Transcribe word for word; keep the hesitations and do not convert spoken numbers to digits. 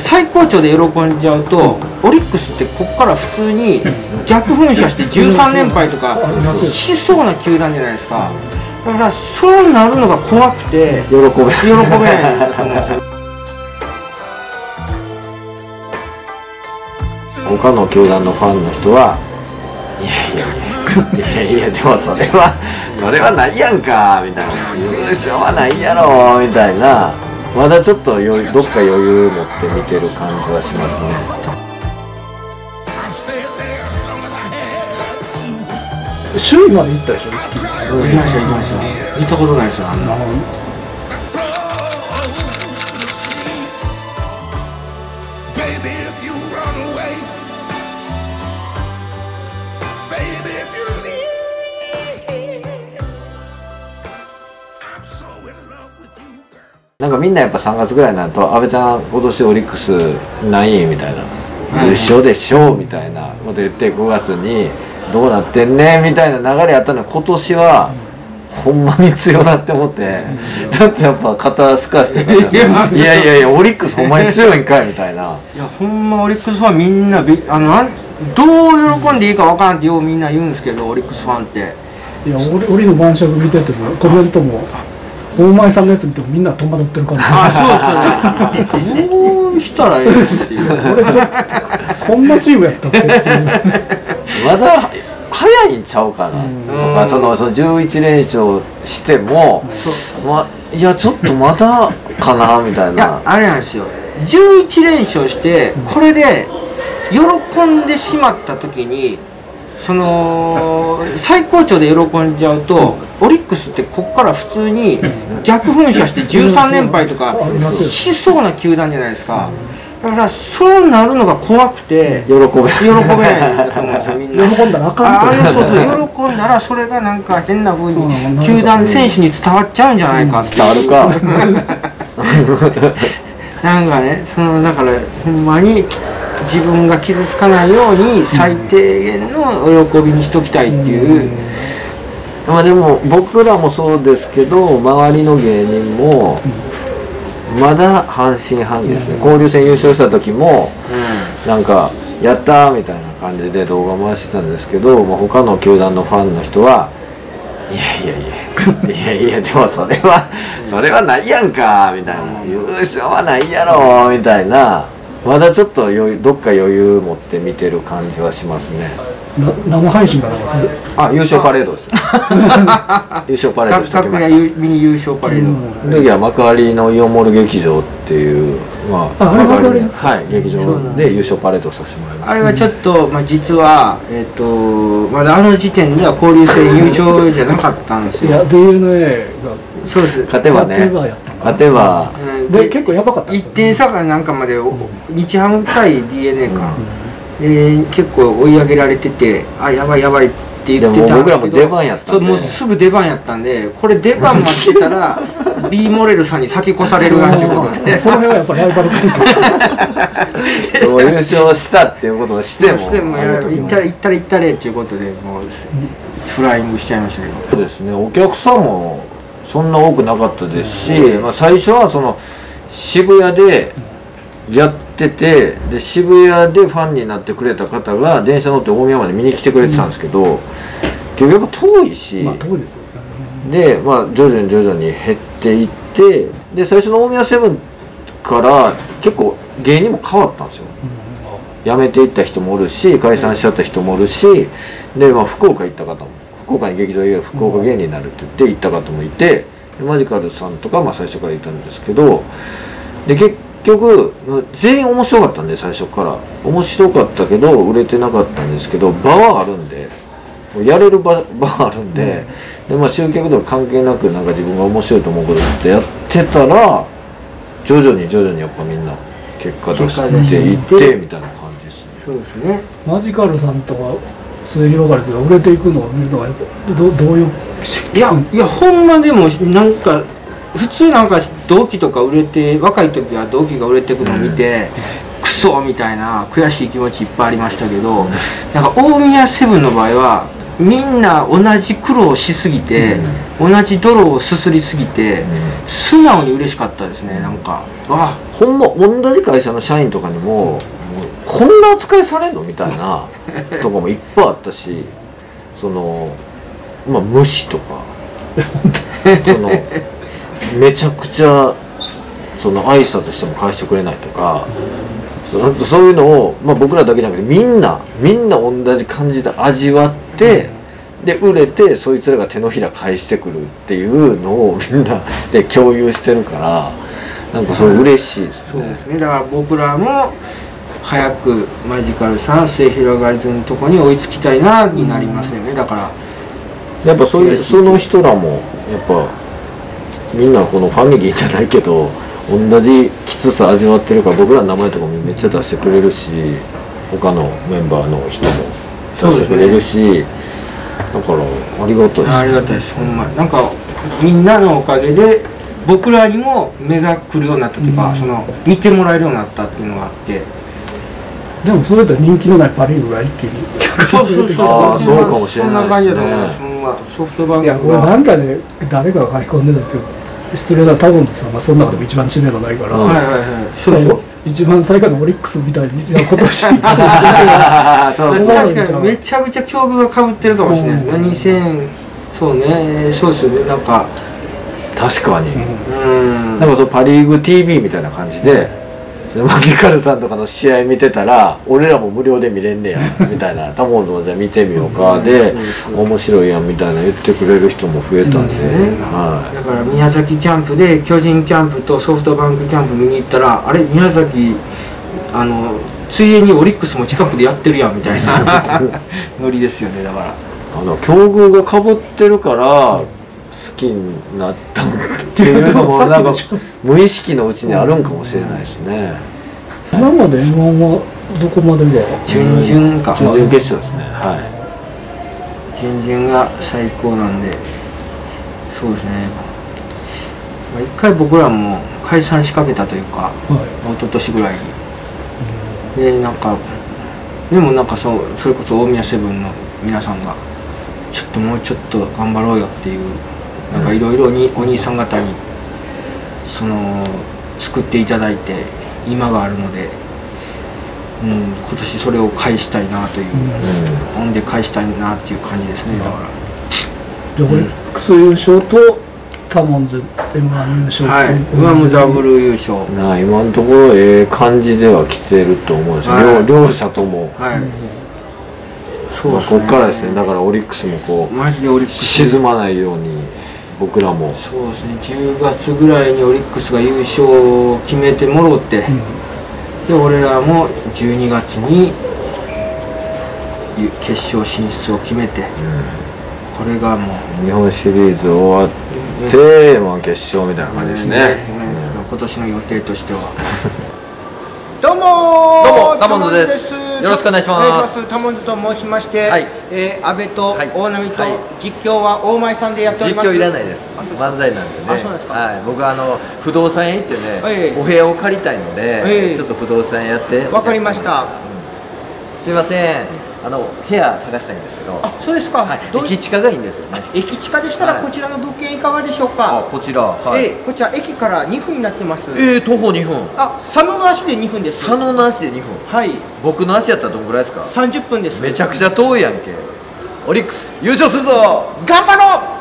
最高潮で喜んじゃうと、オリックスってここから普通に逆噴射してじゅうさんれんぱいとかしそうな球団じゃないですか。だからそうなるのが怖くて喜べないと思います。他の球団のファンの人は「いやいやいやでもそれはそれはないやんか」みたいな「優勝はないやろ」みたいな、まだちょっとどっか余裕持って見てる感じはしますね。首位まで行ったでしょ？行きました行きました。行ったことないですよあんな。なんかみんなやっぱさんがつぐらいになると「阿部ちゃん今年オリックスない?」みたいな「優勝でしょ」みたいなこと言って、ごがつに「どうなってんね」みたいな流れやったのに、今年はほんまに強なって思って、ちょっとやっぱ肩すかして「いやいやいやオリックスほんまに強いんかい」みたいな。いやほんまオリックスファンみんなあのどう喜んでいいか分からんってようみんな言うんですけど、オリックスファンって。いや俺俺の晩酌見ててもコメントも。大前さんのやつ見てもみんな戸惑ってるから、ああそうそうどうしたらええっていう俺ちょっとこんなチームやったってまだ早いんちゃうかなとか、そのそのじゅういちれんしょうしても、ま、いやちょっとまだかなみたいな。いやあれなんですよ、じゅういちれんしょうしてこれで喜んでしまった時に、その最高潮で喜んじゃうと、オリックスってここから普通に逆噴射してじゅうさんれんぱいとかしそうな球団じゃないですか。だからそうなるのが怖くて喜べないと思うんですよみんな。喜んだらあかんと、そうそう喜んだらそれがなんか変なふうに球団選手に伝わっちゃうんじゃないかって。伝わるかなんかね、そのだからほんまに自分が傷つかないように最低限のお喜びにしときたいっていう、うん、まあでも僕らもそうですけど、周りの芸人もまだ半信半疑ですね。交流戦優勝した時もなんか「やった!」みたいな感じで動画回してたんですけど、まあ、他の球団のファンの人は「いやいやいや」いやいやでもそれはそれはないやんかみたいな、優勝はないやろみたいな、まだちょっとどっか余裕持って見てる感じはしますね。生配信かな、あ優勝パレードです優勝パレードしてきました。ミニ優幕張のイオンモール劇場っていう、まあ幕張はい劇場で優勝パレードさせてもらいました。あれはちょっとまあ実はえっとまだあの時点では交流戦優勝じゃなかったんですよ。いや ディーエヌエー がそうです、勝てばね、勝てばで結構やばかった。いってんさかなんかまで日ハム対 ディーエヌエー か結構追い上げられてて、あやばいやばいって言ってたんですけど、僕らも出番やったんで、もうすぐ出番やったんで、これ出番待ってたら B モレルさんに先越されるなんていうことで、その辺はやっぱライバル関係、優勝したっていうことをしてもしても行ったれ行ったれ行ったれっていうことでもうフライングしちゃいましたけど。そうですね、お客さんもそんな多くなかったですし、まあ、最初はその渋谷でやってて、で渋谷でファンになってくれた方が電車乗って大宮まで見に来てくれてたんですけど、結局やっぱ遠いし、まあ遠いですよね。で、まあ、徐々に徐々に減っていって、で最初の大宮セブンから結構芸人も変わったんですよ。辞めていった人もおるし、解散しちゃった人もおるし、で、まあ、福岡行った方も。福岡に劇場以外福岡芸人になるって言って行った方もいて、マジカルさんとか、まあ、最初からいたんですけど、で結局全員面白かったんで、最初から面白かったけど売れてなかったんですけど、場はあるんで、やれる場はあるんで、で、まあ、集客とか関係なくなんか自分が面白いと思うことってやってたら、徐々に徐々にやっぱみんな結果出していってみたいな感じですね。そうですね、マジカルさんとか末広がりが売れていくのを見るのがやっぱどどういういやいやほんまでもなんか普通なんか同期とか売れて、若い時は同期が売れていくのを見て、うん、クソみたいな悔しい気持ちいっぱいありましたけど、うん、なんか大宮セブンの場合はみんな同じ苦労しすぎて、うん、同じ泥をすすりすぎて、うん、素直に嬉しかったですね。なんかあほんま同じ会社の社員とかにも、うん、こんな扱いされんのみたいなとかもいっぱいあったしその、まあ、無視とかそのめちゃくちゃその挨拶しても返してくれないとか。そういうのを、まあ、僕らだけじゃなくてみんなみんな同じ感じで味わってで売れてそいつらが手のひら返してくるっていうのをみんなで共有してるからなんかそれ嬉しいですね。そうですね。だから僕らも早くマジカルさん末広がりずのとこに追いつきたいなになりますよね。だからやっぱそういうその人らもやっぱみんなこのファミリーじゃないけど。同じきつさ味わってるから僕らの名前とかもめっちゃ出してくれるし他のメンバーの人も出してくれるし、ね、だからありがたいです、ね、ありがたいですほんまなんかみんなのおかげで僕らにも目がくるようになったというか、うん、その見てもらえるようになったっていうのがあってでもそれだと人気のないパ・リーグが一気にそうそうそうそうかもしれないですね。ソフトバンクはなんかね誰かが書き込んでたんですよ失礼なタゴンズさんがその中でも一番知名度ないから、一番最下位のオリックスみたいなことをしていただいて、確かにめちゃくちゃ境遇が被ってるかもしれないですね。にせんそうね、そうですよね、なんか確かに、うん、なんかそのパ・リーグ ティーブイ みたいな感じで、マジカルさんとかの試合見てたら、俺らも無料で見れんねやみたいな、タゴンズもじゃあ見てみようかで、面白いやんみたいな言ってくれる人も増えたんですね。だから宮崎キャンプで巨人キャンプとソフトバンクキャンプ見に行ったらあれ宮崎あのついでにオリックスも近くでやってるやんみたいなノリですよね。だからあの境遇がかぶってるから好きになったっていうのもなんか無意識のうちにあるんかもしれないしね。今まで エムワン はどこまでが準々か準々決勝ですね。はい準々が最高なんでそうですね。一回僕らも解散しかけたというか、はい、一昨年ぐらいに、うん、でなんかでもなんかそうそれこそ大宮セブンの皆さんがちょっともうちょっと頑張ろうよっていうなんかいろいろにお兄さん方にその救っていただいて今があるので、うん、今年それを返したいなという、うん、オンで返したいなっていう感じですね。だからオリックス優勝とタモンズ エムワン 優勝はい エムワン もダブル優勝な今のところええ感じでは来てると思うんですよ、はい、両者ともはいそうですね。こっからですね。だからオリックスもこうマジでオリックス沈まないように僕らもそうですね。じゅうがつぐらいにオリックスが優勝を決めてもろって、うん、で俺らもじゅうにがつに決勝進出を決めて、うん、これがもう日本シリーズ終わってテーマ決勝みたいな感じですね。今年の予定としては。どうもー。どうも、タモンズです。よろしくお願いします。タモンズと申しまして、阿部と大波と実況は大前さんでやっております。実況いらないです。漫才なんでね。はい、僕はあの不動産屋行ってね、お部屋を借りたいので、ちょっと不動産やって。わかりました。すみません。あの部屋探したいんですけど。あ、そうですか。駅近がいいんですよね。駅近でしたらこちらの物件いかがでしょうか。あ、こちら。はい。え、こちら駅からにふんになってます。ええ、徒歩にふん。あ、佐野の足でにふんです。佐野の足でにふん。はい。僕の足やったらどんぐらいですか。さんじゅっぷんです。めちゃくちゃ遠いやんけ。オリックス優勝するぞ。頑張ろう。